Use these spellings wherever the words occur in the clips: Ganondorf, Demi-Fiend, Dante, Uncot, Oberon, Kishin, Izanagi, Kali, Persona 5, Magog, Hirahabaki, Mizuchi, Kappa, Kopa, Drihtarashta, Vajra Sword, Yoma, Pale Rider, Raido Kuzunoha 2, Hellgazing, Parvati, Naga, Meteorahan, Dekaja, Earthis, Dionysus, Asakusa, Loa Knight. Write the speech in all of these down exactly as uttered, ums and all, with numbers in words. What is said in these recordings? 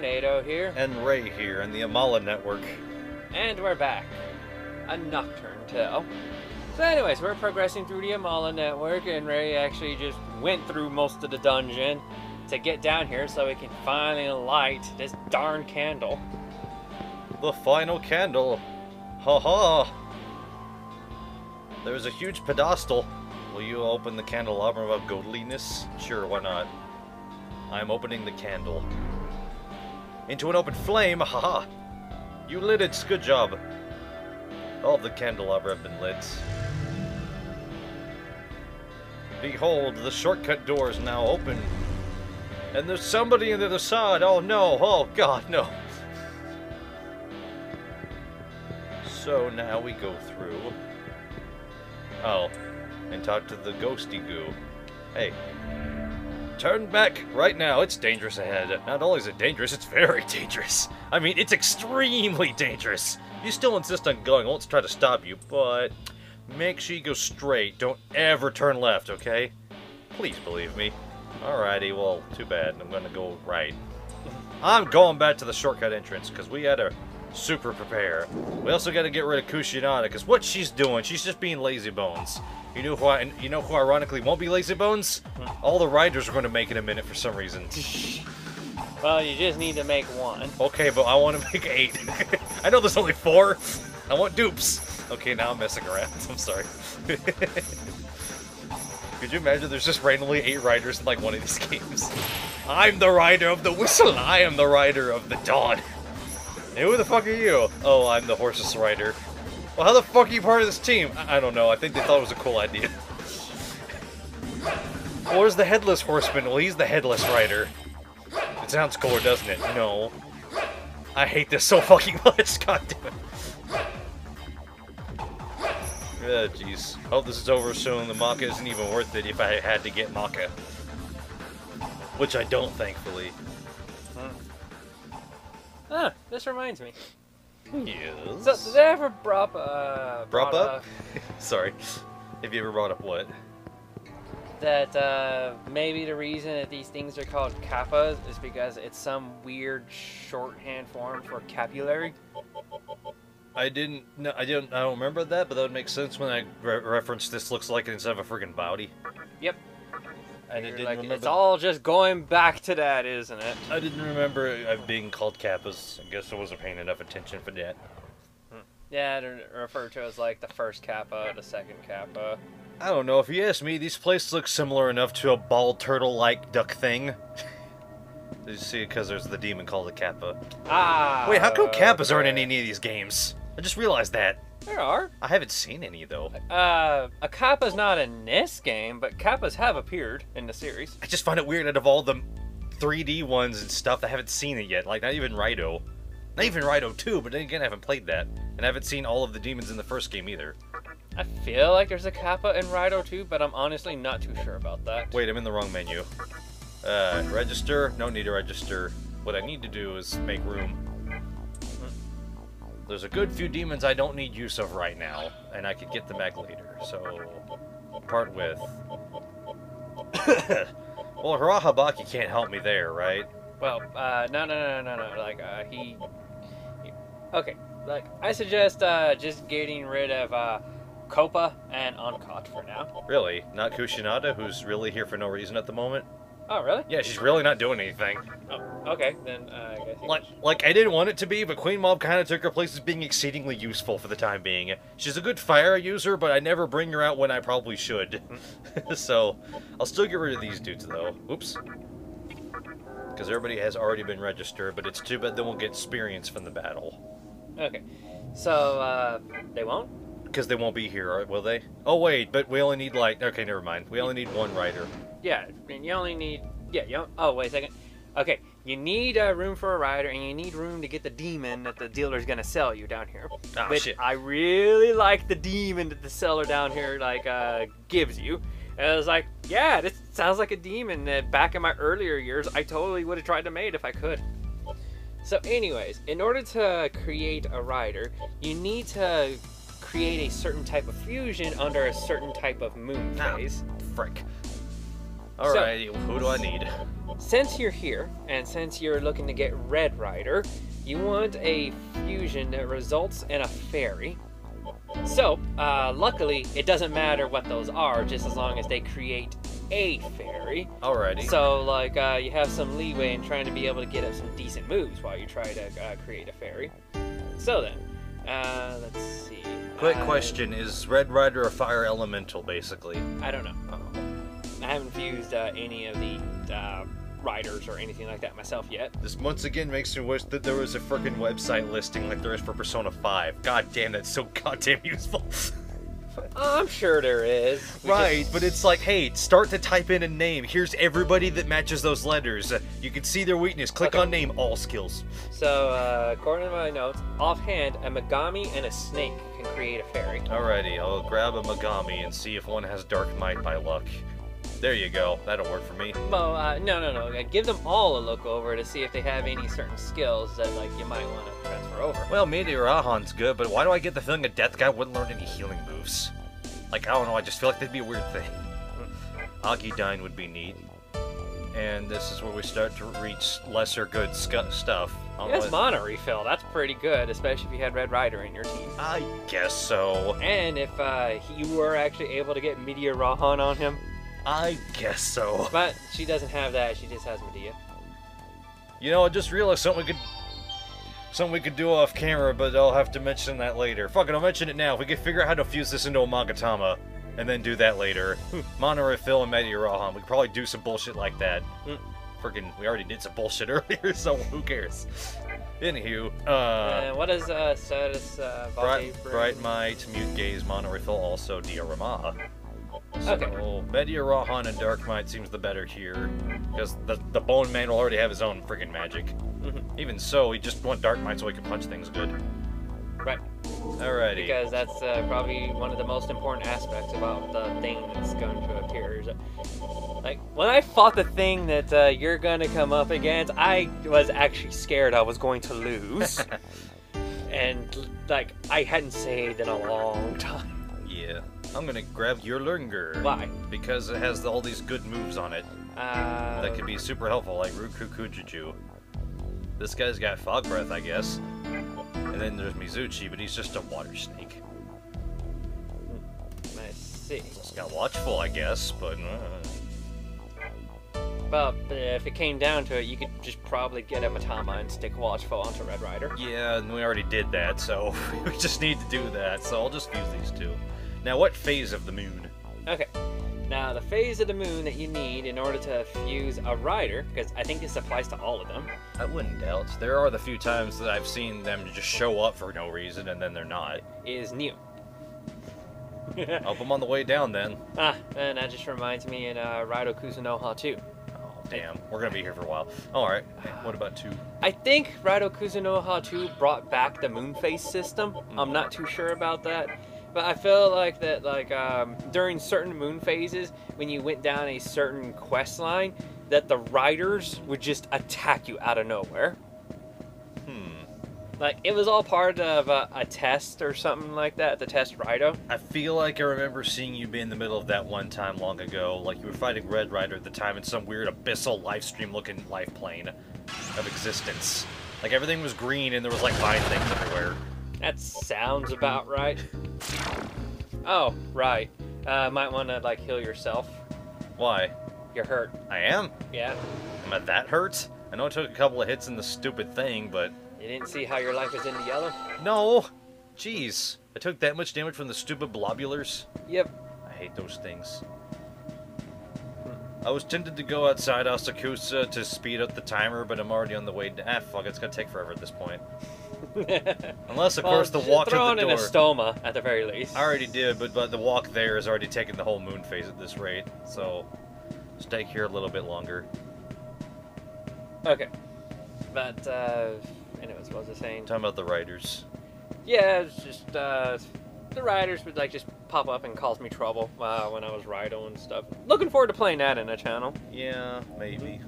doing? Ado here. And Ray here in the Amala Network. And we're back. A nocturne tale. So anyways, we're progressing through the Amala Network, and Ray actually just went through most of the dungeon to get down here so we can finally light this darn candle. The final candle. Ha ha! There's a huge pedestal. Will you open the candelabra of godliness? Sure, why not? I'm opening the candle. Into an open flame, haha! You lit it, good job. All the candelabra have been lit. Behold, the shortcut door is now open. And there's somebody on the other side, oh no, oh god, no. So now we go through. Oh, and talk to the ghosty goo. Hey. Turn back right now. It's dangerous ahead. Not only is it dangerous, it's very dangerous. I mean, it's extremely dangerous. You still insist on going. I won't try to stop you, but make sure you go straight. Don't ever turn left, okay? Please believe me. Alrighty, well, too bad. I'm gonna go right. I'm going back to the shortcut entrance because we had to super prepare. We also got to get rid of Kushinada because what she's doing, she's just being lazy bones. You know who I, you know who ironically won't be Lazybones? All the riders are going to make in a minute for some reason. Well, you just need to make one. Okay, but I want to make eight. I know there's only four. I want dupes. Okay, now I'm messing around. I'm sorry. Could you imagine there's just randomly eight riders in like one of these games? I'm the rider of the whistle. I am the rider of the dawn. Hey, who the fuck are you? Oh, I'm the horseless rider. Well, how the fuck are you part of this team? I, I don't know. I think they thought it was a cool idea. Where's the headless horseman? Well, he's the headless rider. It sounds cooler, doesn't it? No. I hate this so fucking much. God damn it. Oh, jeez. Hope this is over soon. The Maka isn't even worth it if I had to get Maka. Which I don't, thankfully. Hmm. Ah, this reminds me. Yes. So, did I ever brought, uh, brought, brought up? up? Sorry. Have you ever brought up what? That uh, maybe the reason that these things are called kappas is because it's some weird shorthand form for capillary. I didn't. No, I didn't. I don't remember that, but that would make sense when I re referenced this looks like it instead of a friggin' body. Yep. I didn't like, remember. It's all just going back to that, isn't it? I didn't remember it being called kappas. I guess I wasn't paying enough attention for that. Hmm. Yeah, they're referred to as like the first kappa, the second kappa. I don't know. If you ask me, these places look similar enough to a bald turtle-like duck thing. You see, because there's the demon called the kappa. Ah. Wait, how come kappas okay. aren't in any of these games? I just realized that. There are. I haven't seen any, though. Uh, a Kappa's not in this game, but Kappas have appeared in the series. I just find it weird out of all the three D ones and stuff, I haven't seen it yet. Like, not even Raido. Not even Raido two, but then again, I haven't played that. And I haven't seen all of the demons in the first game either. I feel like there's a Kappa in Raido two, but I'm honestly not too sure about that. Wait, I'm in the wrong menu. Uh, register? No need to register. What I need to do is make room. There's a good few demons I don't need use of right now, and I could get them back later, so part with. Well, Hirahabaki can't help me there, right? Well, uh, no, no, no, no, no, like, uh, he, he... Okay, like, I suggest, uh, just getting rid of, uh, Kopa and Uncot for now. Really? Not Kushinada, who's really here for no reason at the moment? Oh, really? Yeah, she's really not doing anything. Oh, okay, then uh, I guess... Like, like, I didn't want it to be, but Queen Mob kind of took her place as being exceedingly useful for the time being. She's a good fire user, but I never bring her out when I probably should. So, I'll still get rid of these dudes, though. Oops. Because everybody has already been registered, but it's too bad they won't get experience from the battle. Okay. So, uh, they won't? Because they won't be here, will they? Oh, wait, but we only need, like... Okay, never mind. We only need one rider. Yeah, I mean, you only need, yeah, you oh, wait a second. Okay, you need uh, room for a rider, and you need room to get the demon that the dealer's gonna sell you down here. Oh, which shit. I really like the demon that the seller down here, like, uh, gives you. And I was like, yeah, this sounds like a demon that back in my earlier years, I totally would have tried to make if I could. So anyways, in order to create a rider, you need to create a certain type of fusion under a certain type of moon phase. Ah, frick. Alrighty, so, who do I need? Since you're here, and since you're looking to get Red Rider, you want a fusion that results in a fairy. So, uh, luckily, it doesn't matter what those are, just as long as they create a fairy. Alrighty. So, like, uh, you have some leeway in trying to be able to get up some decent moves while you try to uh, create a fairy. So then, uh, let's see. Quick I... question, is Red Rider a fire elemental, basically? I don't know. Uh-oh. I haven't fused uh, any of the... Uh, riders or anything like that myself yet. This once again makes me wish that there was a freaking website listing like there is for Persona five. God damn, that's so goddamn useful. I'm sure there is. We right, just... but it's like, hey, start to type in a name. Here's everybody that matches those letters. Uh, you can see their weakness. Click okay. on name, all skills. So, uh, according to my notes, offhand, a Megami and a snake can create a fairy. Alrighty, I'll grab a Megami and see if one has Dark Might by luck. There you go. That'll work for me. Well, uh, no, no, no. Give them all a look over to see if they have any certain skills that, like, you might want to transfer over. Well, Meteorahan's good, but why do I get the feeling a death guy wouldn't learn any healing moves? Like, I don't know. I just feel like that'd be a weird thing. Akidine would be neat. And this is where we start to reach lesser good sc stuff. That's Mana refill. That's pretty good, especially if you had Red Rider in your team. I guess so. And if uh, you were actually able to get Meteorahan on him. I guess so. But she doesn't have that, she just has Medea. You know, I just realized something we could something we could do off camera, but I'll have to mention that later. Fuck it, I'll mention it now. We can figure out how to fuse this into a Magatama, and then do that later. Monterey Phil and Meteorahan, we could probably do some bullshit like that. Mm. Freaking, we already did some bullshit earlier, so who cares? Anywho, uh... uh what is, uh, status, uh, Bright, Bright Might, Mute Gaze, Monterey Phil, also Diorama. So, okay. Meteorahan and Dark Might seems the better here, because the, the Bone Man will already have his own friggin' magic. Mm-hmm. Even so, he just wants Dark Might so he can punch things good. Right. Alrighty. Because that's uh, probably one of the most important aspects about the thing that's going to appear. Like, when I fought the thing that uh, you're going to come up against, I was actually scared I was going to lose. And, like, I hadn't saved in a long time. Yeah. I'm gonna grab your Lurnger. Why? Because it has all these good moves on it. Uh, that could be super helpful, like Ruku Kujiju. This guy's got Fog Breath, I guess. And then there's Mizuchi, but he's just a water snake. I see. He's got Watchful, I guess, but... Uh. Well, if it came down to it, you could just probably get a Matama and stick Watchful onto Red Rider. Yeah, and we already did that, so we just need to do that, so I'll just fuse these two. Now, what phase of the moon? Okay. Now, the phase of the moon that you need in order to fuse a rider, because I think this applies to all of them. I wouldn't doubt. There are the few times that I've seen them just show up for no reason, and then they're not. Is new. Help them on the way down, then. Ah, and that just reminds me in uh, Raido Kuzunoha two. Oh, damn. We're going to be here for a while. All right. Hey, what about two? I think Raido Kuzunoha two brought back the moon phase system. Mm. I'm not too sure about that. But I feel like that, like, um, during certain moon phases, when you went down a certain quest line, that the riders would just attack you out of nowhere. Hmm. Like, it was all part of a, a test or something like that, the test Raido. I feel like I remember seeing you be in the middle of that one time long ago. Like, you were fighting Red Rider at the time in some weird abyssal livestream-looking life plane of existence. Like, everything was green and there was, like, vine things everywhere. That sounds about right. Oh, right. Uh, might want to, like, heal yourself. Why? You're hurt. I am? Yeah. Am I that hurt? I know I took a couple of hits in the stupid thing, but... You didn't see how your life was in the yellow? No! Jeez. I took that much damage from the stupid blobulars? Yep. I hate those things. I was tempted to go outside Asakusa to speed up the timer, but I'm already on the way to... Ah, fuck, it's gonna take forever at this point. Unless, of well, course, the walk to the door... in a stoma, at the very least. I already did, but, but the walk there is already taking the whole moon phase at this rate, so... Stay here a little bit longer. Okay. But, uh... anyways, what was I saying? Talking about the riders. Yeah, it's just, uh... the riders would, like, just pop up and cause me trouble uh, when I was Raido and stuff. Looking forward to playing that in a channel. Yeah, maybe.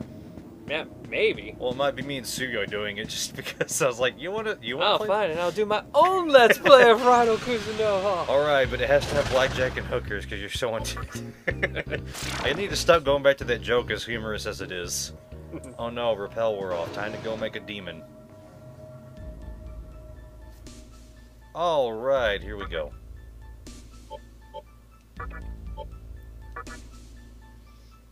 Yeah, maybe. Well, it might be me and Suyo doing it just because I was like, you want to you wanna Oh, play fine, and I'll do my own Let's Play of Raido Kuzunoha. All right, but it has to have blackjack and hookers because you're so intense. I need to stop going back to that joke as humorous as it is. Oh no, repel wore off. Time to go make a demon. Alright, here we go.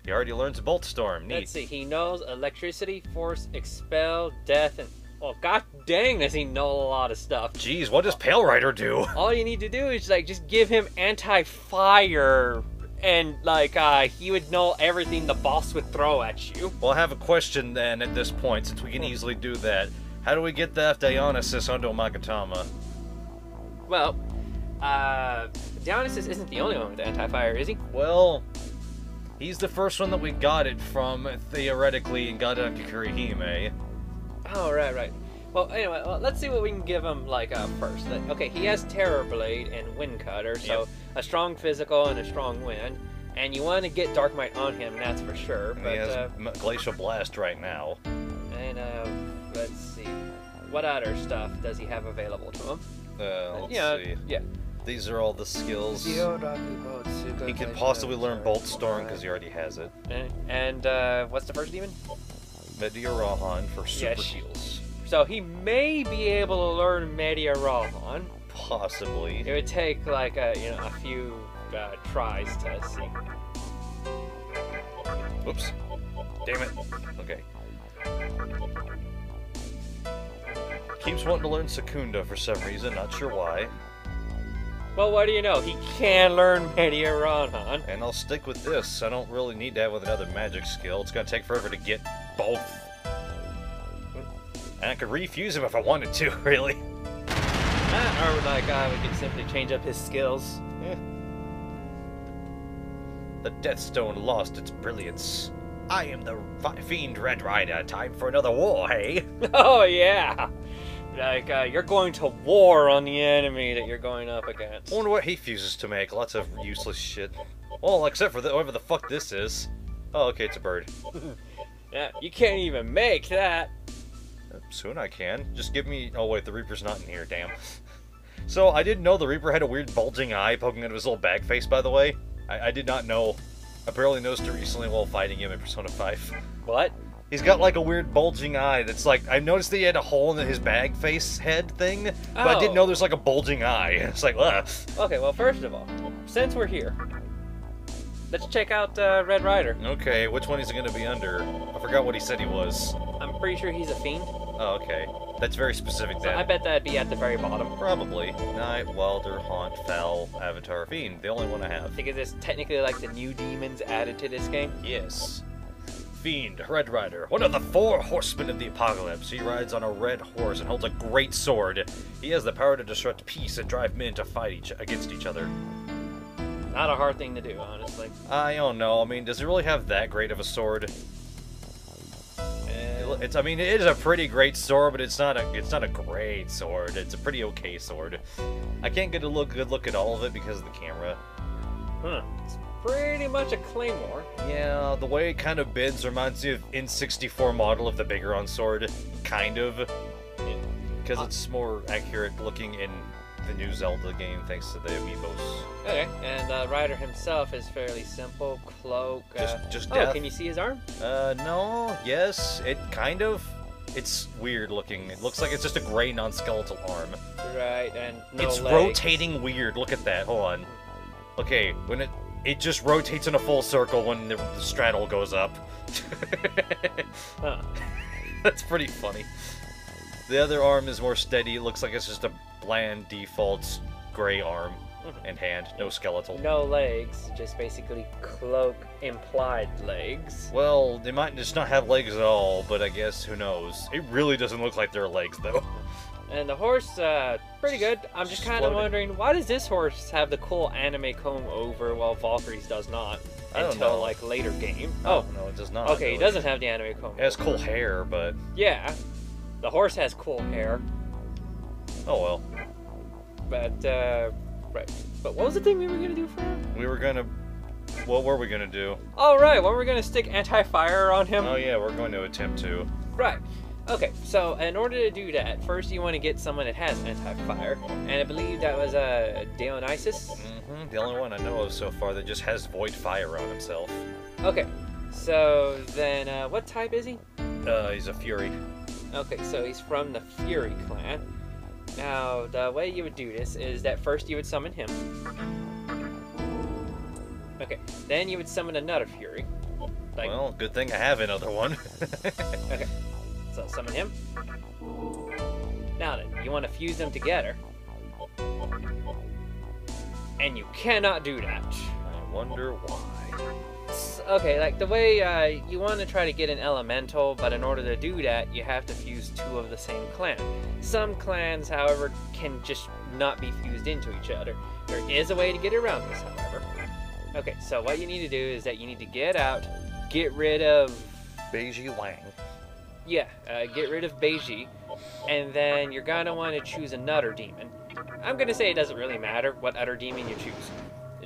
He already learns Bolt Storm. Neat. Let's see, he knows Electricity, Force, Expel, Death, and... Oh, god dang, does he know a lot of stuff. Jeez, what does Pale Rider do? All you need to do is, like, just give him anti-fire, and, like, uh, he would know everything the boss would throw at you. Well, I have a question, then, at this point, since we can easily do that. How do we get that Dionysus onto Magatama? Well, uh, Dionysus isn't the only one with anti-fire, is he? Well... He's the first one that we got it from, theoretically, and got it on Kikuri-Hime. Oh, right, right. Well, anyway, well, let's see what we can give him, like, uh, first. Like, okay, he has Terror Blade and Wind Cutter, so yep. A strong physical and a strong wind. And you want to get Dark Might on him, that's for sure. But, he has uh, Glacial Blast right now. And, uh, let's see. What other stuff does he have available to him? Uh, let's yeah, see. Yeah. These are all the skills. He could possibly learn Bolt Storm because he already has it. And, and uh, what's the first demon? Meteorahan for super heals. Yes. So he may be able to learn Meteorahan. Possibly. It would take like a you know a few uh, tries to see. Whoops! Damn it! Okay. Keeps wanting to learn Secunda for some reason. Not sure why. Well, what do you know? He can learn Meteorahan. And I'll stick with this. I don't really need to have with another magic skill. It's gonna take forever to get both. And I could refuse him if I wanted to, really. Or like, uh, we could simply change up his skills. Yeah. The Death Stone lost its brilliance. I am the Fiend Red Rider. Time for another war, hey? Oh, yeah. Like, uh, you're going to war on the enemy that you're going up against. I wonder what he fuses to make. Lots of useless shit. Well, except for the, whatever the fuck this is. Oh, okay, it's a bird. Yeah, you can't even make that. Soon I can. Just give me... Oh, wait, the Reaper's not in here, damn. So, I didn't know the Reaper had a weird bulging eye poking out of his little bag face, by the way. I, I did not know. I barely noticed it recently while fighting him in Persona five. What? He's got like a weird bulging eye that's like, I noticed that he had a hole in his bag face head thing, but oh. I didn't know there's like a bulging eye. It's like, ugh. Okay, well, first of all, since we're here, let's check out uh, Red Rider. Okay, which one is he going to be under? I forgot what he said he was. I'm pretty sure he's a fiend. Oh, okay. That's very specific then. So I bet that'd be at the very bottom. Probably. Night, Wilder, Haunt, Foul, Avatar, Fiend. The only one I have. I think it's technically like the new demons added to this game. Yes. Fiend, Red Rider, one of the four horsemen of the apocalypse. He rides on a red horse and holds a great sword. He has the power to disrupt peace and drive men to fight each against each other. Not a hard thing to do, honestly. I don't know. I mean, does he really have that great of a sword? It's. I mean, it is a pretty great sword, but it's not a. It's not a great sword. It's a pretty okay sword. I can't get a look good look at all of it because of the camera. Huh. It's pretty much a claymore. Yeah, the way it kind of bends reminds me of N sixty-four model of the Bigeron sword, kind of, because uh, it's more accurate looking in the new Zelda game thanks to the amiibos. Okay, and uh, Rider himself is fairly simple, cloak. Uh, just, just oh, death. Can you see his arm? Uh, no. Yes, it kind of. It's weird looking. It looks like it's just a gray non-skeletal arm. Right, and no it's legs. Rotating weird. Look at that. Hold on. Okay, when it. It just rotates in a full circle when the straddle goes up. Huh. That's pretty funny. The other arm is more steady. It looks like it's just a bland default gray arm and hand. No skeletal. No legs. Just basically cloak implied legs. Well, they might just not have legs at all, but I guess who knows. It really doesn't look like there are legs, though. And the horse, uh, pretty good. I'm just kind of wondering, why does this horse have the cool anime comb over while Valkyrie's does not until, like, later game? Oh. No, it does not. Okay, he doesn't have the anime comb over. It has cool hair, but... Yeah. The horse has cool hair. Oh, well. But, uh, right. But what was the thing we were going to do for him? We were going to... What were we going to do? Oh, right. Well, we're going to stick anti-fire on him. Oh, yeah, we're going to attempt to. Right. Okay, so in order to do that, first you want to get someone that has anti-fire, and I believe that was uh, Dionysus? Mm-hmm, the only one I know of so far that just has Void Fire on himself. Okay, so then uh, what type is he? Uh, he's a Fury. Okay, so he's from the Fury clan. Now, the way you would do this is that first you would summon him. Okay, then you would summon another Fury. Like, well, good thing I have another one. Okay, so summon him. Now then, you want to fuse them together. And you cannot do that. I wonder why. Okay, like the way uh, you want to try to get an elemental, but in order to do that, you have to fuse two of the same clan. Some clans, however, can just not be fused into each other. There is a way to get around this, however. Okay, so what you need to do is that you need to get out, get rid of... Beiji Wang. Yeah, uh, get rid of Beiji, and then you're going to want to choose another demon. I'm going to say it doesn't really matter what other demon you choose.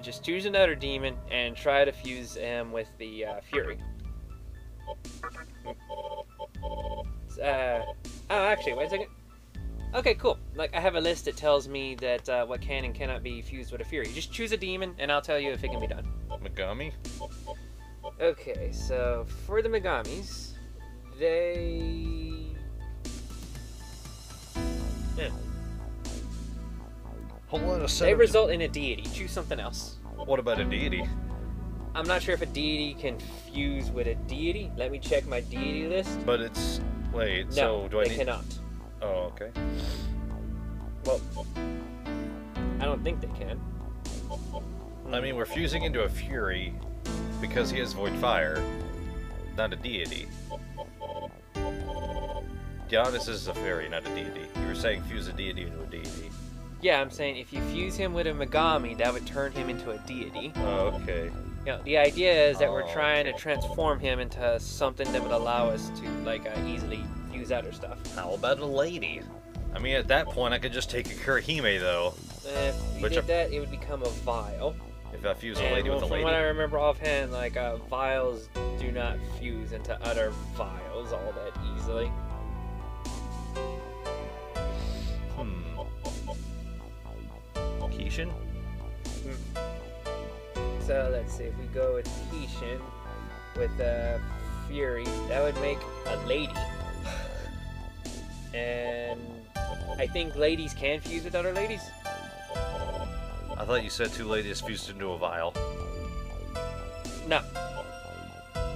Just choose another demon and try to fuse him with the uh, Fury. Uh, oh, actually, wait a second. Okay, cool. Like, I have a list that tells me that uh, what can and cannot be fused with a Fury. Just choose a demon, and I'll tell you if it can be done. Megami? Okay, so for the Megamis, they... Yeah. Whole they result in a deity. Choose something else. What about a deity? I'm not sure if a deity can fuse with a deity. Let me check my deity list. But it's... Wait, no, so do I need... No, they cannot. Oh, okay. Well, I don't think they can. I mean, we're fusing into a Fury because he is Void Fire, not a deity. Dionysus is a Fury, not a deity. You were saying fuse a deity into a deity. Yeah, I'm saying if you fuse him with a Megami, that would turn him into a deity. Oh, okay. You know, the idea is that oh, we're trying okay. to transform him into something that would allow us to, like, uh, easily fuse other stuff. How about a lady? I mean, at that point, I could just take a Kikuri-Hime, though. If you Which did I... that, it would become a vial. If I fuse and, a lady well, with a lady? From what I remember offhand, like, uh, vials do not fuse into other vials all that easily. Kishin? Hmm. So let's see, if we go with Kishin with uh, Fury, that would make a lady. And I think ladies can fuse with other ladies. I thought you said two ladies fused into a vial. No.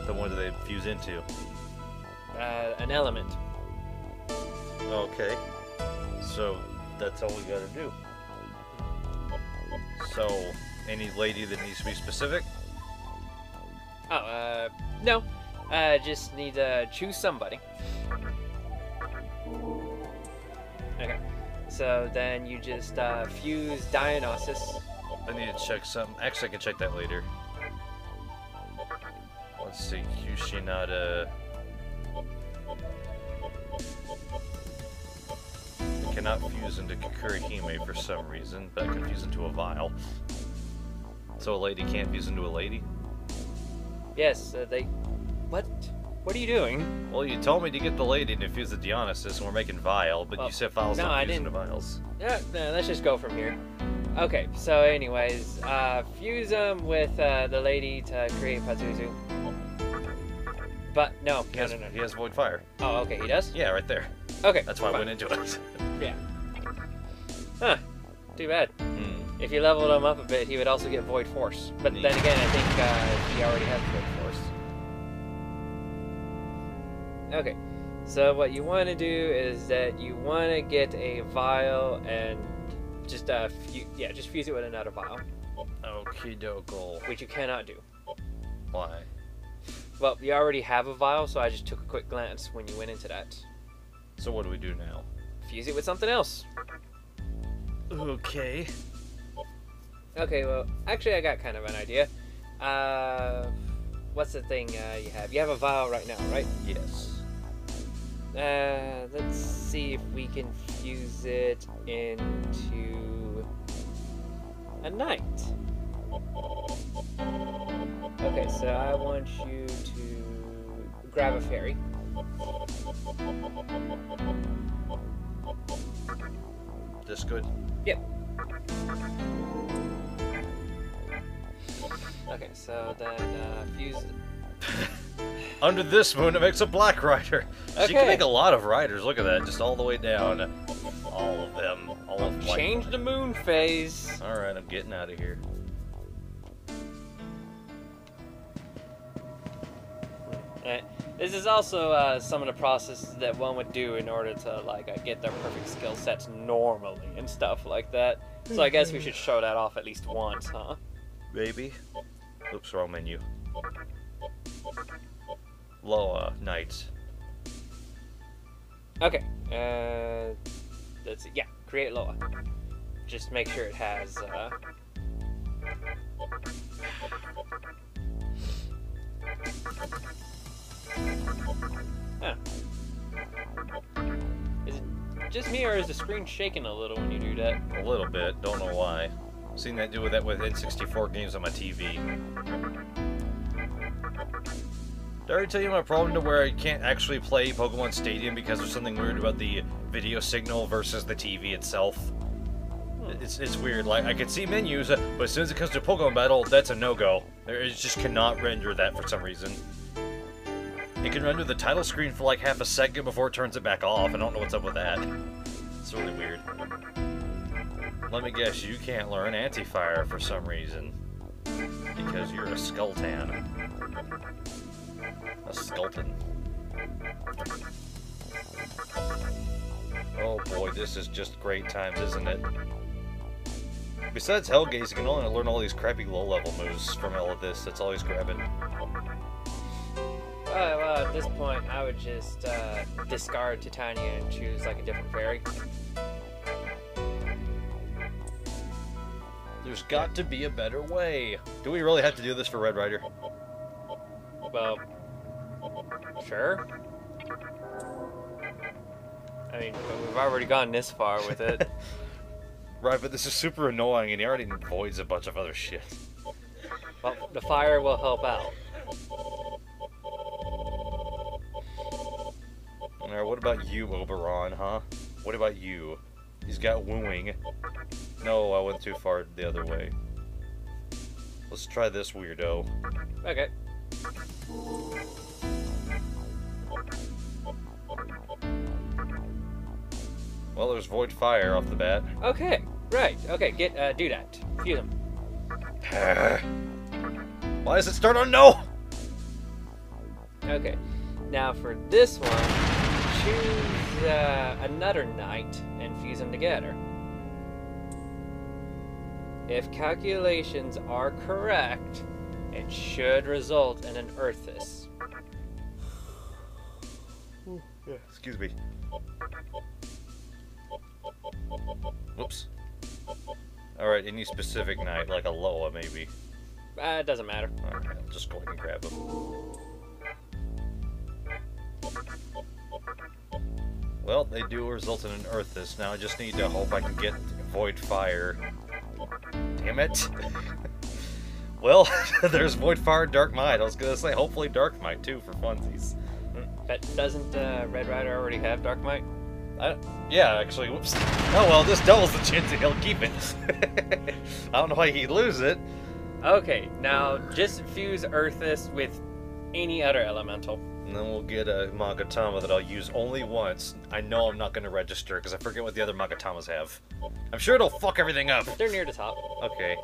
Then what do they fuse into? Uh, an element. Okay. So that's all we gotta do. So, any lady that needs to be specific? Oh, uh, no. Uh, just need to choose somebody. Okay. So then you just, uh, fuse Dionysus. I need to check some. Actually, I can check that later. Let's see. Kushinada. Cannot fuse into Kikuri-Hime for some reason, but I can fuse into a vial. So a lady can't fuse into a lady? Yes, uh, they... What? What are you doing? Well, you told me to get the lady to fuse the Dionysus, and we're making vial, but well, you said vials no, don't fuse into vials. Yeah, no, let's just go from here. Okay, so anyways, uh, fuse them with uh, the lady to create Patsuzu. But, no, he no, has, no, no, no. He has Void Fire. Oh, okay, he does? Yeah, right there. Okay. That's why fine. I went into it. Yeah. Huh. Too bad. Hmm. If you leveled him up a bit, he would also get Void Force. But Neat. Then again, I think uh, he already has Void Force. Okay. So what you want to do is that you want to get a vial and just uh, fu yeah, just fuse it with another vial. Okie dokie. Which you cannot do. Why? Well, you already have a vial, so I just took a quick glance when you went into that. So what do we do now? Fuse it with something else. Okay. Okay, well, actually I got kind of an idea. Uh, what's the thing uh, you have? You have a vial right now, right? Yes. Uh, let's see if we can fuse it into a knight. Okay, so I want you to grab a fairy. This good? Yep. Okay, so then uh, fuse. Under this moon, it makes a black rider. So okay. You can make a lot of riders. Look at that, just all the way down. All of them. All of Change the moon phase. All right, I'm getting out of here. Right. This is also uh, some of the processes that one would do in order to like uh, get their perfect skill sets normally and stuff like that. So I guess we should show that off at least once, huh? Maybe. Oops, wrong menu. Loa Knight. Okay. Uh, that's it. Yeah, create Loa. Just make sure it has. Uh... Huh. Is it just me, or is the screen shaking a little when you do that? A little bit. Don't know why. I've seen that do with that with N sixty-four games on my T V. Did I already tell you my problem to where I can't actually play Pokemon Stadium because there's something weird about the video signal versus the T V itself? Hmm. It's, it's weird. Like, I can see menus, but as soon as it comes to Pokemon Battle, that's a no-go. It just cannot render that for some reason. It can render the title screen for like half a second before it turns it back off. I don't know what's up with that. It's really weird. Let me guess, you can't learn Anti-Fire for some reason. Because you're a Skulltan. A Skulltan. Oh boy, this is just great times, isn't it? Besides Hellgazing, you can only learn all these crappy low-level moves from all of this. That's all he's grabbing. Well, well, at this point, I would just uh, discard Titania and choose like a different fairy. There's got to be a better way. Do we really have to do this for Red Rider? Well, sure. I mean, we've already gone this far with it. Right, but this is super annoying, and he already voids a bunch of other shit. Well, the fire will help out. Alright, what about you, Oberon, huh? What about you? He's got wooing. No, I went too far the other way. Let's try this weirdo. Okay. Well, there's void fire off the bat. Okay, right. Okay, get uh, do that. Fuse him. Why does it start on no? Okay. Now for this one, choose uh, another knight and fuse them together. If calculations are correct, it should result in an Earthis. Yeah, excuse me. Whoops. Alright, any specific knight, like a Loa maybe? Uh, it doesn't matter. Alright, I'll just go ahead and grab him. Well, they do result in an Earthis. Now I just need to hope I can get void fire. Damn it. Well, there's void fire and Dark Might. I was gonna say, hopefully Dark Might too for funsies. But doesn't uh, Red Rider already have Dark Might? I, yeah, actually, whoops. Oh well, this doubles the chance that he'll keep it. I don't know why he'd lose it. Okay, now just fuse Earthis with any other elemental. And then we'll get a Magatama that I'll use only once. I know I'm not going to register because I forget what the other Magatamas have. I'm sure it'll fuck everything up. They're near the top. Okay.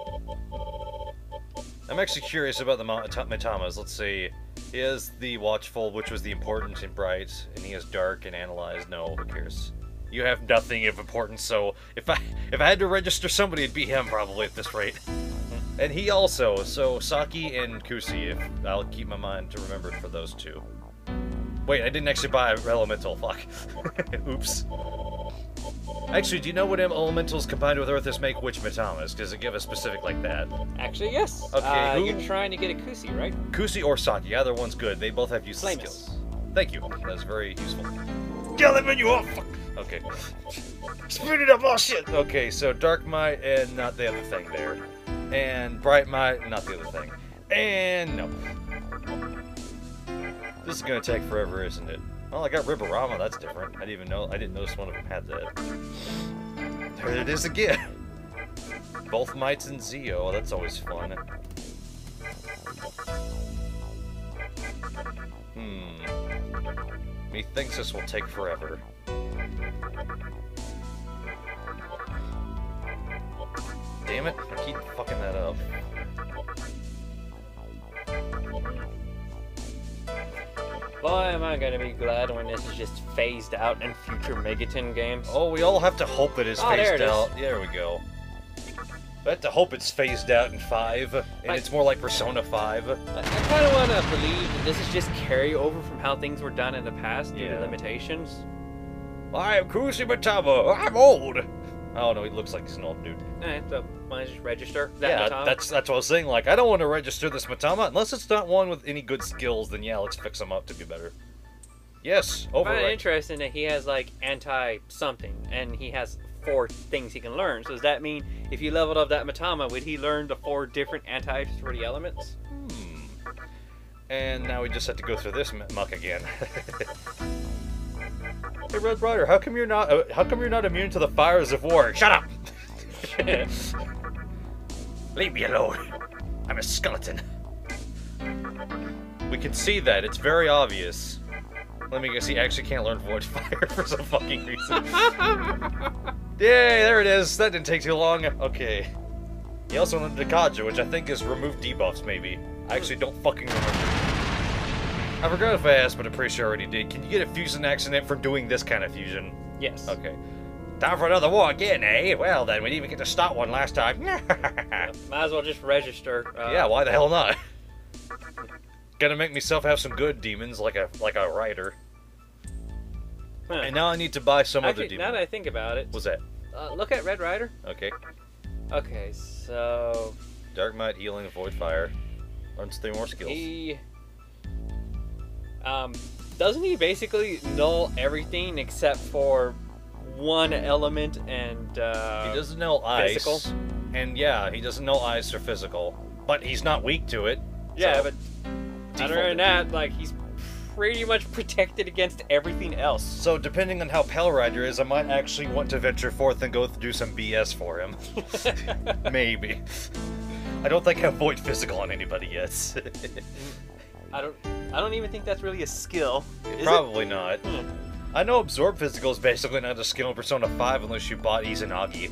I'm actually curious about the Magatamas. Let's see. He has the Watchful, which was the important and bright, and he has Dark and Analyze. No, who cares? You have nothing of importance, so if I if I had to register somebody, it'd be him probably at this rate. And he also. So Saki and Kusi. If I'll keep my mind to remember for those two. Wait, I didn't actually buy Elemental, fuck. Oops. Actually, do you know what Elementals combined with Earthis make which Matamas? Does it give a specific like that? Actually, yes. Okay, uh, who... You're trying to get a Kusi, right? Kusi or Saki, either one's good. They both have useful Flamus. Skills. Thank you. That's very useful. Get the menu off! Okay. Speed it up, all shit! Okay, so Dark Might and not the other thing there. And Bright Might, not the other thing. And no. This is gonna take forever, isn't it? Well, I got Riborama, that's different. I didn't even know, I didn't notice one of them had that. There it is again! Both Mites and Zeo, that's always fun. Hmm. Methinks this will take forever. Damn it, I keep fucking that up. Boy, am I gonna be glad when this is just phased out in future Megaton games. Oh, we all have to hope it is oh, phased there it out. Is. There we go. I have to hope it's phased out in five, and like, it's more like Persona five. I, I kind of want to believe that this is just carryover from how things were done in the past due yeah. to limitations. I am Kusumatama. I'm old. Oh no, he looks like he's an old dude. Eh, so why don't you just register that yeah, Matama? that's that's what I was saying. Like, I don't want to register this Matama unless it's not one with any good skills. Then yeah, let's fix him up to be better. Yes, over. I find it interesting that he has like anti something, and he has four things he can learn. So does that mean if he leveled up that Matama, would he learn the four different anti-types for the elements? Hmm. And now we just have to go through this muck again. Hey, Red Rider, how come you're not? Uh, how come you're not immune to the fires of war? Shut up! Leave me alone. I'm a skeleton. We can see that. It's very obvious. Let me guess. He actually can't learn Void Fire for some fucking reason. Yay! There it is. That didn't take too long. Okay. He also learned Dekaja, which I think is remove debuffs. Maybe. I actually don't fucking remember. I forgot if I asked, but I'm pretty sure I already did. Can you get a fusion accident for doing this kind of fusion? Yes. Okay. Time for another war again, eh? Well then, we didn't even get to start one last time. Might as well just register. Uh, yeah, why the hell not? Gonna make myself have some good demons, like a like a rider. Huh. And now I need to buy some Actually, other demons. Now that I think about it. What's that? Uh, look at Red Rider. Okay. Okay, so... Dark Might, Healing, Void Fire. Learns three more skills. He... Um, doesn't he basically null everything except for one element and, uh... He doesn't null ice. Physical? And, yeah, he doesn't null ice or physical. But he's not weak to it. Yeah, so but other than that, like, he's pretty much protected against everything else. So, depending on how Pale Rider is, I might actually want to venture forth and go do some B S for him. Maybe. I don't think I have Void Physical on anybody yet. I don't... I don't even think that's really a skill. Is Probably it? not. Hmm. I know Absorb Physical is basically not a skill in Persona five unless you bought Izanagi.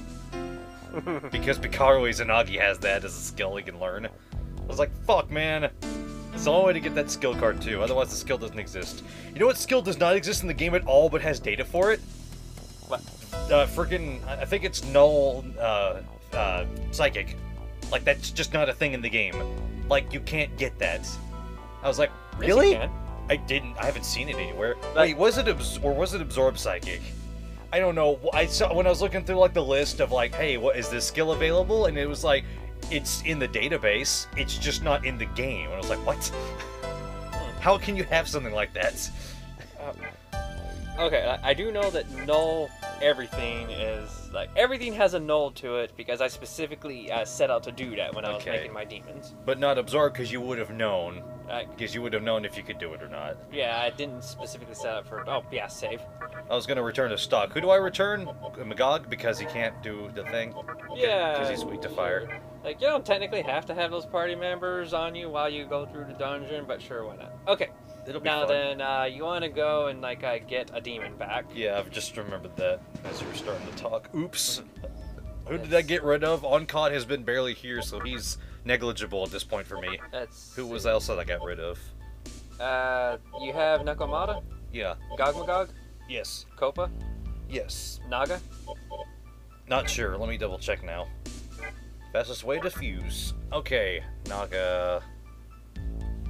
Because Pikachu Izanagi has that as a skill he can learn. I was like, fuck, man. It's the only way to get that skill card, too. Otherwise, the skill doesn't exist. You know what skill does not exist in the game at all but has data for it? What? Uh, freaking... I think it's null... Uh, uh, psychic. Like, that's just not a thing in the game. Like, you can't get that. I was like, really? Yes, I didn't. I haven't seen it anywhere. Like, Wait, was it abs or was it absorb psychic? I don't know. I saw when I was looking through like the list of like, hey, what is this skill available? And it was like, it's in the database. It's just not in the game. And I was like, what? How can you have something like that? Uh, okay, I do know that null everything is like everything has a null to it because I specifically uh, set out to do that when I was okay. making my demons. But not absorb because you would have known. Because you would have known if you could do it or not. Yeah, I didn't specifically set up for... Oh, yeah, save. I was going to return to stock. Who do I return? Magog? Because he can't do the thing? Yeah. Because he's weak to fire. Like, you don't technically have to have those party members on you while you go through the dungeon, but sure, why not? Okay. It'll be now fun. then, uh, you want to go and, like, uh, get a demon back. Yeah, I've just remembered that as you were starting to talk. Oops. Who did I get rid of? Uncot has been barely here, so he's... negligible at this point for me. That's Who was else that I got rid of? Uh, you have Nekomata? Yeah. Gog Magog? Yes. Kopa? Yes. Naga? Not sure. Let me double check now. Fastest way to fuse. Okay. Naga.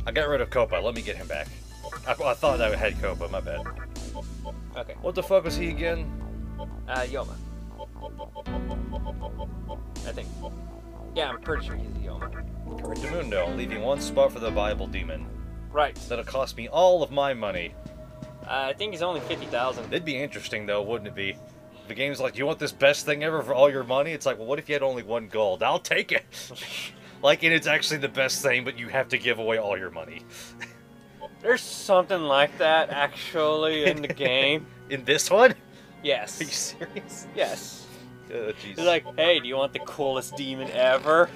I got rid of Kopa. Let me get him back. I, I thought I had Kopa. My bad. Okay. What the fuck was he again? Uh, Yoma. I think. Yeah, I'm pretty sure he's a Yoma. Correctamundo, leaving one spot for the viable demon. Right. That'll cost me all of my money. Uh, I think he's only fifty thousand. It'd be interesting, though, wouldn't it be? The game's like, you want this best thing ever for all your money? It's like, well, what if you had only one gold? I'll take it! Like, and it's actually the best thing, but you have to give away all your money. There's something like that, actually, in the game. In this one? Yes. Are you serious? Yes. Uh, geez. They're like, hey, do you want the coolest demon ever?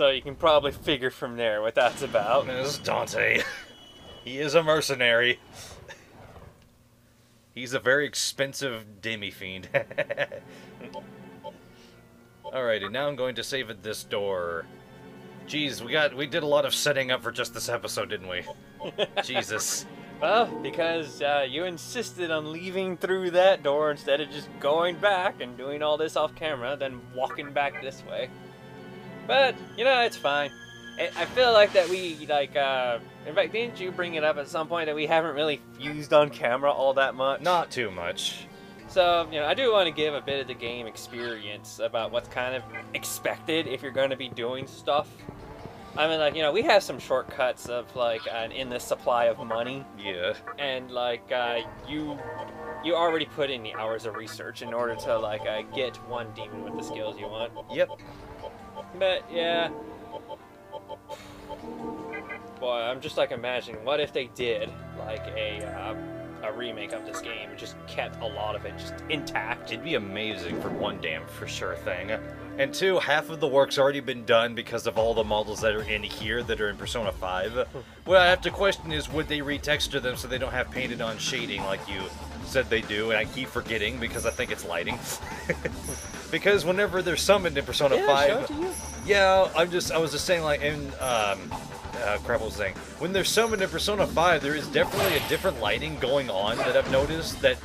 so you can probably figure from there what that's about. It's Dante. He is a mercenary. He's a very expensive demi-fiend. Alrighty, now I'm going to save at this door. Jeez, we got we did a lot of setting up for just this episode, didn't we? Jesus. Well, because uh, you insisted on leaving through that door instead of just going back and doing all this off camera, then walking back this way. But, you know, it's fine. I feel like that we, like, uh, in fact, didn't you bring it up at some point that we haven't really fused on camera all that much? Not too much. So, you know, I do want to give a bit of the game experience about what's kind of expected if you're going to be doing stuff. I mean, like, you know, we have some shortcuts of, like, an endless supply of money. Yeah. And, like, uh, you you already put in the hours of research in order to, like, uh, get one demon with the skills you want. Yep. But, yeah. Boy, I'm just, like, imagining, what if they did, like, a, uh, a remake of this game and just kept a lot of it just intact? It'd be amazing for one damn for sure thing. And two, half of the work's already been done because of all the models that are in here that are in Persona five. What I have to question is, would they retexture them so they don't have painted-on shading like you said they do, and I keep forgetting because I think it's lighting. Because whenever they're summoned in Persona yeah, five... Show it to you. Yeah, I'm just, I was just saying, like, in, um... Uh, crap, I was saying. When they're summoned in Persona five, there is definitely a different lighting going on that I've noticed that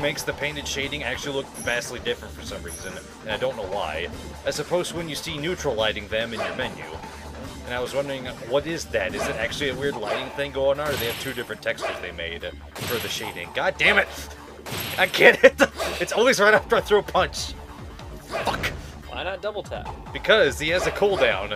makes the painted shading actually look vastly different for some reason, and I don't know why. As opposed to when you see neutral lighting them in your menu. And I was wondering, what is that? Is it actually a weird lighting thing going on, or do they have two different textures they made for the shading? God damn it! I can't hit the... It's always right after I throw a punch! Fuck! Why not double tap? Because he has a cooldown.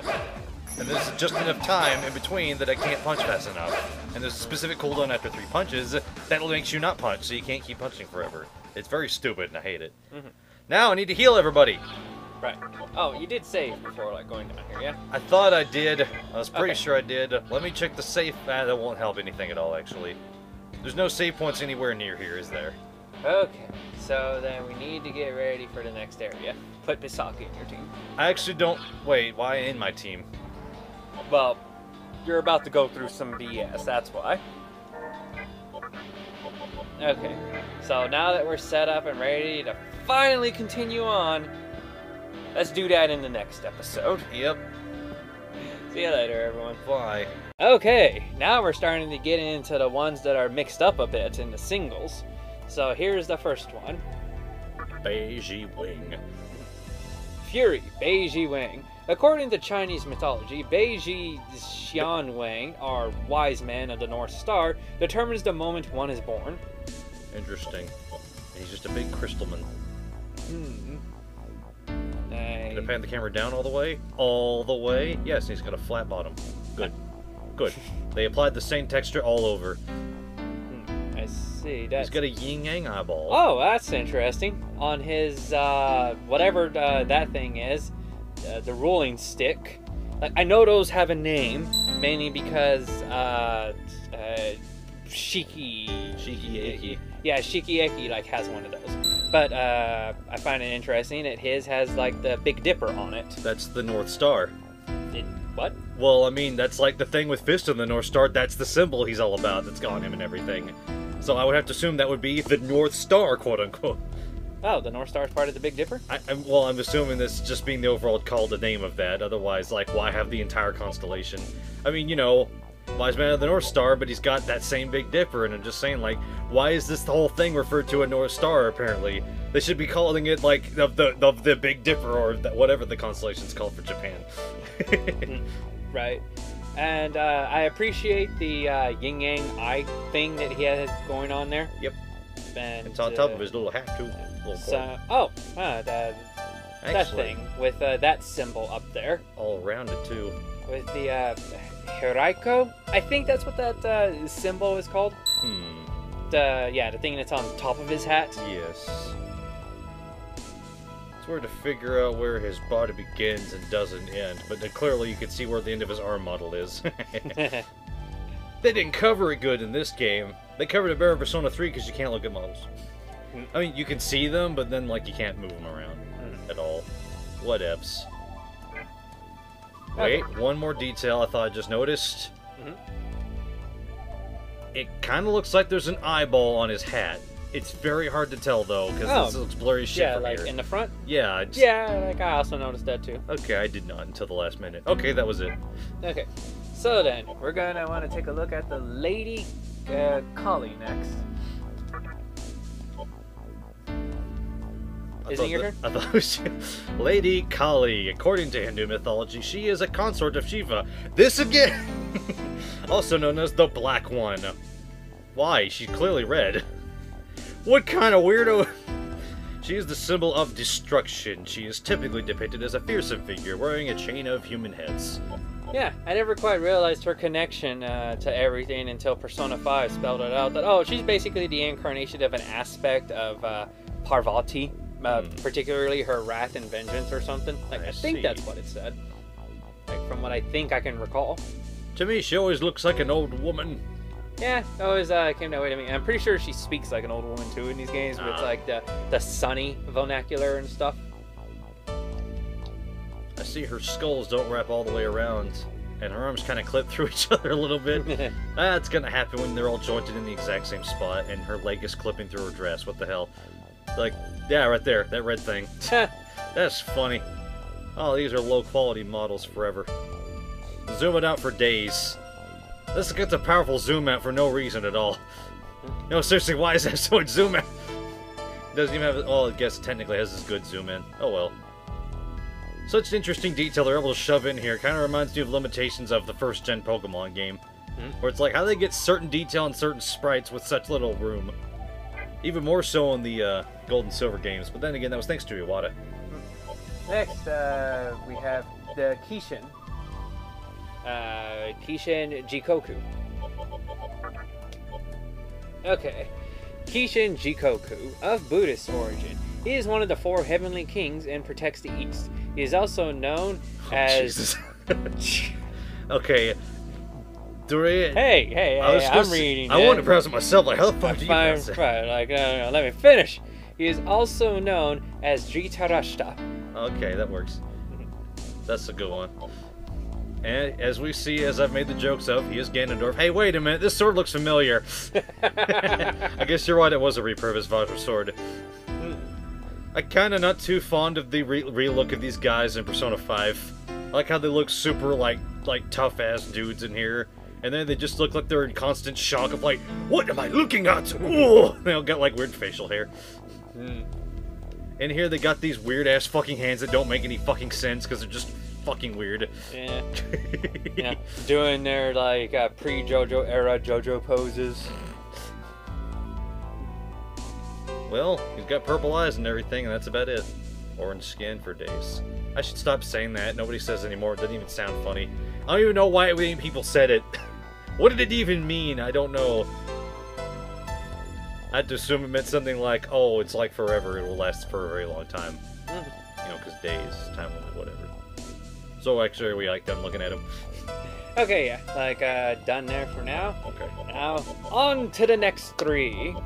And there's just enough time in between that I can't punch fast enough. And there's a specific cooldown after three punches that makes you not punch, so you can't keep punching forever. It's very stupid, and I hate it. Mm-hmm. Now I need to heal everybody! Right. Oh, you did save before, like, going down here, yeah? I thought I did. I was pretty okay. sure I did. Let me check the safe. Ah, that won't help anything at all, actually. There's no save points anywhere near here, is there? Okay, so then we need to get ready for the next area. Put Misaki in your team. I actually don't... Wait, why in my team? Well, you're about to go through some B S, that's why. Okay, so now that we're set up and ready to finally continue on, let's do that in the next episode. Yep. See you later, everyone. Bye. Okay, now we're starting to get into the ones that are mixed up a bit in the singles. So here's the first one. Beiji Wing. Fury, Beiji Wing. According to Chinese mythology, Beiji Xianwang, or wise man of the North Star, determines the moment one is born. Interesting. He's just a big crystalman. Hmm. Nice. Can I pan the camera down all the way? All the way? Yes, he's got a flat bottom. Good. Good. They applied the same texture all over. Hmm. I see. That's... He's got a yin-yang eyeball. Oh, that's interesting. On his, uh, whatever uh, that thing is, Uh, the rolling stick. Like, I know those have a name, mainly because uh, uh, Shiki... Shiki Eki. Yeah, Shiki Eki, like, has one of those. But uh, I find it interesting that his has, like, the Big Dipper on it. That's the North Star. It, what? Well, I mean, that's like the thing with Fist and the North Star. That's the symbol he's all about that's got on him and everything. So I would have to assume that would be the North Star, quote-unquote. Oh, the North Star is part of the Big Dipper? I, I'm, well, I'm assuming this just being the overall call the name of that. Otherwise, like, why have the entire constellation? I mean, you know, wise man of the North Star, but he's got that same Big Dipper. And I'm just saying, like, why is this the whole thing referred to a North Star, apparently? They should be calling it, like, of the, of the Big Dipper or the, whatever the constellation's called for Japan. Right. And uh, I appreciate the uh, yin-yang eye thing that he has going on there. Yep. And, it's on top uh, of his little hat, too. So, oh, uh, that, that thing with uh, that symbol up there. All around it, too. With the uh, Heraiko? I think that's what that uh, symbol is called. Hmm. The, yeah, the thing that's on top of his hat. Yes. It's hard to figure out where his body begins and doesn't end, but then clearly you can see where the end of his arm model is. They didn't cover it good in this game. They covered it better in Persona three because you can't look at models. I mean, you can see them, but then, like, you can't move them around mm. at all. Whatevs. Wait, one more detail I thought I just noticed. Mm-hmm. It kind of looks like there's an eyeball on his hat. It's very hard to tell, though, because oh. this looks blurry as shit. Yeah, like here. in the front? Yeah. Just... Yeah, like I also noticed that, too. Okay, I did not until the last minute. Okay, that was it. Okay, so then, we're going to want to take a look at the Lady uh, Kali next. I Isn't it your turn? Was... Lady Kali. According to Hindu mythology, she is a consort of Shiva. This again! Also known as the Black One. Why? She's clearly red. What kind of weirdo? She is the symbol of destruction. She is typically depicted as a fearsome figure wearing a chain of human heads. Yeah, I never quite realized her connection uh, to everything until Persona five spelled it out. That oh, she's basically the incarnation of an aspect of uh, Parvati, uh, hmm. particularly her wrath and vengeance or something. Like I, I think see. that's what it said. Like from what I think I can recall. To me, she always looks like an old woman. Yeah, that always uh, came that way to me. I'm pretty sure she speaks like an old woman, too, in these games, with uh, like the, the sunny vernacular and stuff. I see her skulls don't wrap all the way around, and her arms kind of clip through each other a little bit. That's going to happen when they're all jointed in the exact same spot, and her leg is clipping through her dress. What the hell? Like, yeah, right there, that red thing. That's funny. Oh, these are low-quality models forever. Zoom it out for days. This gets a powerful zoom out for no reason at all. No, seriously, why is that so much zoom out? Doesn't even have... Well, I guess technically has this good zoom in. Oh well. Such interesting detail they're able to shove in here kind of reminds me of limitations of the first-gen Pokemon game. Mm-hmm. Where it's like, how they get certain detail and certain sprites with such little room. Even more so in the uh, Gold and Silver games. But then again, that was thanks to Iwata. Next, uh, we have the Kishin. Uh, Kishin Jikoku. Okay. Kishin Jikoku, of Buddhist origin. He is one of the four heavenly kings and protects the East. He is also known oh, as... Jesus. Okay. Hey, hey, hey, I was I'm to... reading I it. want to browse it myself. Like, how the fuck do you pronounce it? Like, uh, let me finish. He is also known as Drihtarashta. Okay, that works. That's a good one. And as we see, as I've made the jokes of, he is Ganondorf. Hey, wait a minute, this sword looks familiar. I guess you're right, it was a repurposed Vajra Sword. I'm kind of not too fond of the re relook of these guys in Persona five. I like how they look super, like, like tough-ass dudes in here. And then they just look like they're in constant shock of, like, what am I looking at? Ooh! They all got, like, weird facial hair. In here, they got these weird-ass fucking hands that don't make any fucking sense, because they're just... fucking weird. Yeah. Yeah. Doing their, like, uh, pre-JoJo era JoJo poses. Well, he's got purple eyes and everything, and that's about it. Orange skin for days. I should stop saying that. Nobody says it anymore. It doesn't even sound funny. I don't even know why people said it. What did it even mean? I don't know. I had to assume it meant something like, oh, it's like forever. It will last for a very long time. Mm-hmm. You know, because days, time limit, whatever. So actually, we like done looking at him. Okay, yeah, like uh, done there for now. Okay. Now on to the next three.